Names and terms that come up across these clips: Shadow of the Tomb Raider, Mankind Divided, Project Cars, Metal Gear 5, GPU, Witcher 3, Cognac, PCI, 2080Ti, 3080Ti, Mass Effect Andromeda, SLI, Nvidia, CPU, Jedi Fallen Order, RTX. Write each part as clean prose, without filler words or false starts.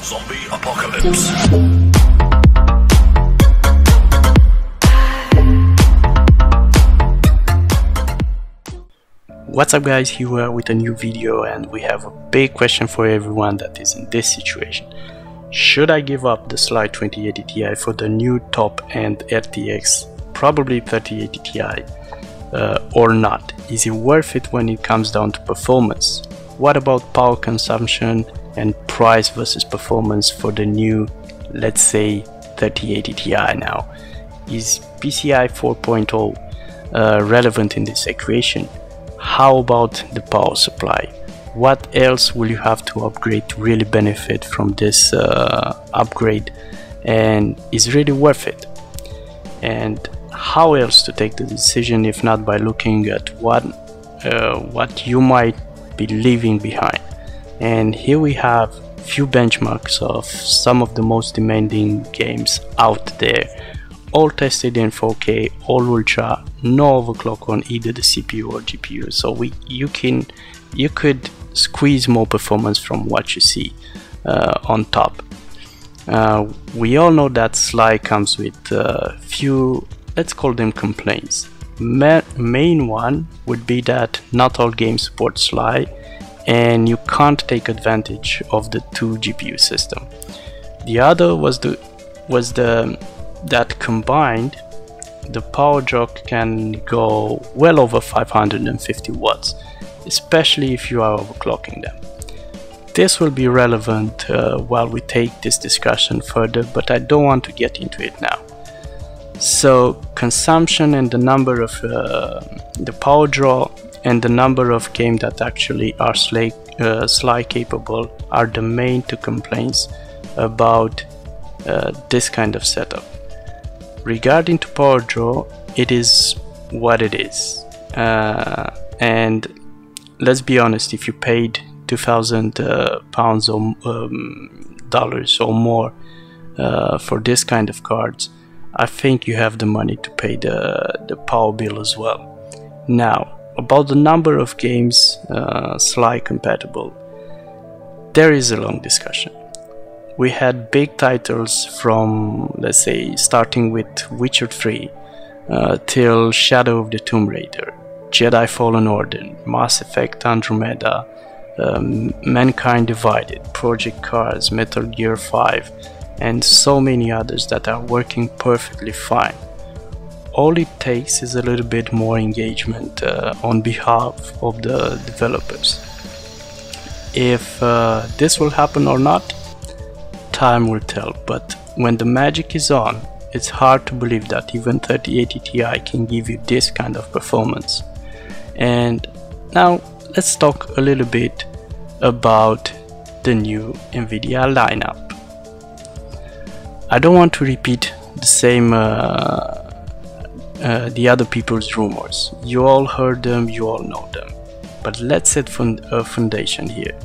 Zombie apocalypse. What's up guys, here we are with a new video, and we have a big question for everyone that is in this situation. Should I give up the Sly 2080 Ti for the new top-end RTX, probably 3080 Ti, or not? Is it worth it when it comes down to performance? What about power consumption and price versus performance for the new, let's say, 3080 Ti now? Is PCI 4.0 relevant in this equation? How about the power supply? What else will you have to upgrade to really benefit from this upgrade, and is really worth it? And how else to take the decision if not by looking at what you might be leaving behind? And here we have few benchmarks of some of the most demanding games out there, all tested in 4K, all ultra, no overclock on either the CPU or GPU, so you could squeeze more performance from what you see on top. We all know that Sly comes with few, let's call them, complaints. Main one would be that not all games support Sly, and you can't take advantage of the 2 GPU system. The other was that combined, the power jog can go well over 550 watts, especially if you are overclocking them. This will be relevant while we take this discussion further, but I don't want to get into it now. So consumption and the number of the power draw and the number of games that actually are Sly capable are the main two complaints about this kind of setup. Regarding to power draw, it is what it is, and let's be honest, if you paid £2,000 or dollars or more for this kind of cards, I think you have the money to pay the power bill as well. Now, about the number of games Sly compatible, there is a long discussion. We had big titles from, let's say, starting with Witcher 3 till Shadow of the Tomb Raider, Jedi Fallen Order, Mass Effect Andromeda, Mankind Divided, Project Cars, Metal Gear 5, and so many others that are working perfectly fine. All it takes is a little bit more engagement on behalf of the developers. If this will happen or not, time will tell, but when the magic is on, it's hard to believe that even 3080 Ti can give you this kind of performance. And now let's talk a little bit about the new Nvidia lineup. I don't want to repeat the same the other people's rumors. You all heard them, you all know them, but let's set a foundation here.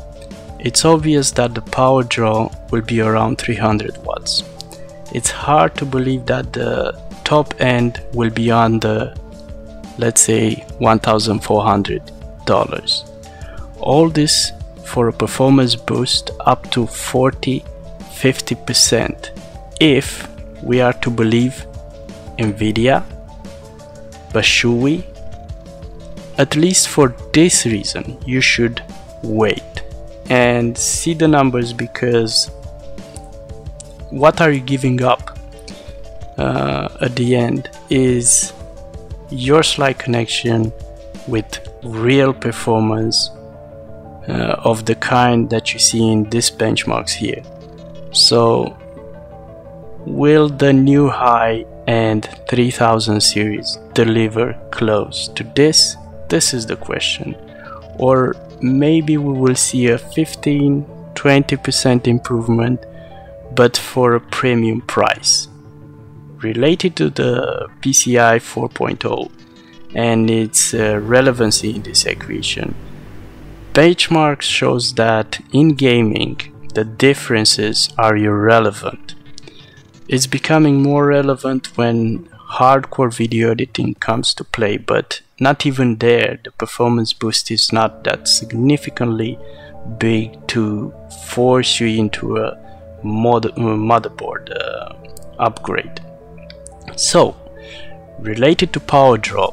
It's obvious that the power draw will be around 300 watts. It's hard to believe that the top end will be under, let's say, $1,400. All this for a performance boost up to 40–50%, if we are to believe Nvidia. But should we? At least for this reason, you should wait and see the numbers, because what are you giving up at the end is your Sly connection with real performance of the kind that you see in these benchmarks here. So will the new high-end 3000 series deliver close to this? This is the question. Or maybe we will see a 15–20% improvement, but for a premium price related to the PCI 4.0 and its relevancy in this equation. Benchmark shows that in gaming the differences are irrelevant. It's becoming more relevant when hardcore video editing comes to play, but not even there the performance boost is not that significantly big to force you into a motherboard upgrade. So related to power draw,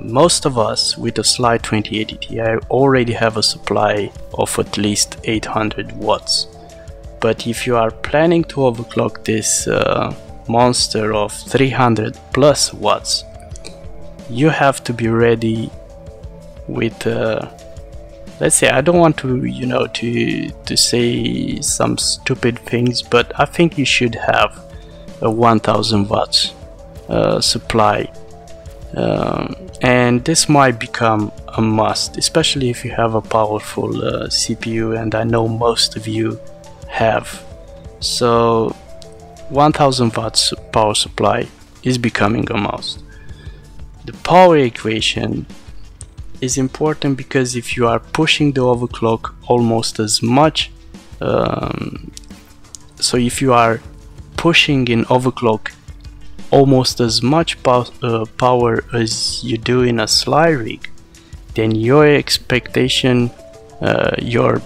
most of us with a slight 2080 Ti already have a supply of at least 800 watts. But if you are planning to overclock this monster of 300 plus watts, you have to be ready with let's say, I don't want to, you know, to say some stupid things, but I think you should have a 1000 watts supply. And this might become a must, especially if you have a powerful CPU, and I know most of you have. So 1000 watts power supply is becoming a must. The power equation is important because if you are pushing the overclock almost as much, so if you are pushing in overclock almost as much power as you do in a SLI rig, then your expectation, your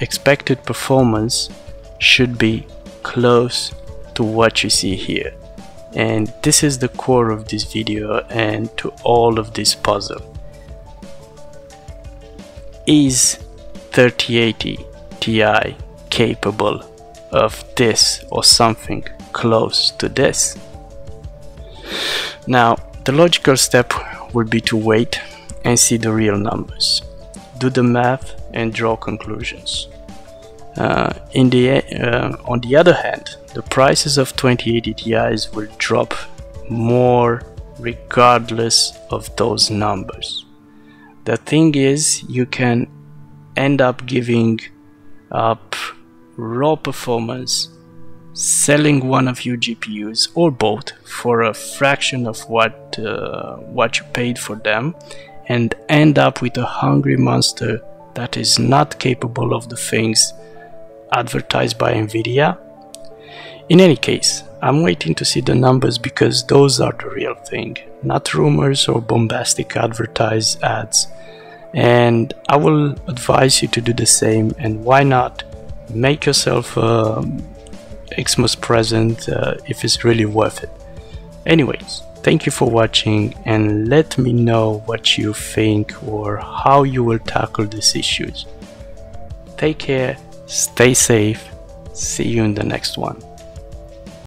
expected performance should be close to what you see here. And this is the core of this video and to all of this puzzle. Is 3080 Ti capable of this or something close to this? Now the logical step would be to wait and see the real numbers, do the math and draw conclusions. On the other hand, the prices of 2080 Ti's will drop more regardless of those numbers. The thing is, you can end up giving up raw performance, selling one of your GPUs or both for a fraction of what you paid for them, and end up with a hungry monster that is not capable of the things advertised by Nvidia. In any case, I'm waiting to see the numbers because those are the real thing, not rumors or bombastic advertised ads. And I will advise you to do the same, and why not make yourself Xmas present if it's really worth it. Anyways, thank you for watching, and let me know what you think or how you will tackle these issues. Take care, stay safe, see you in the next one.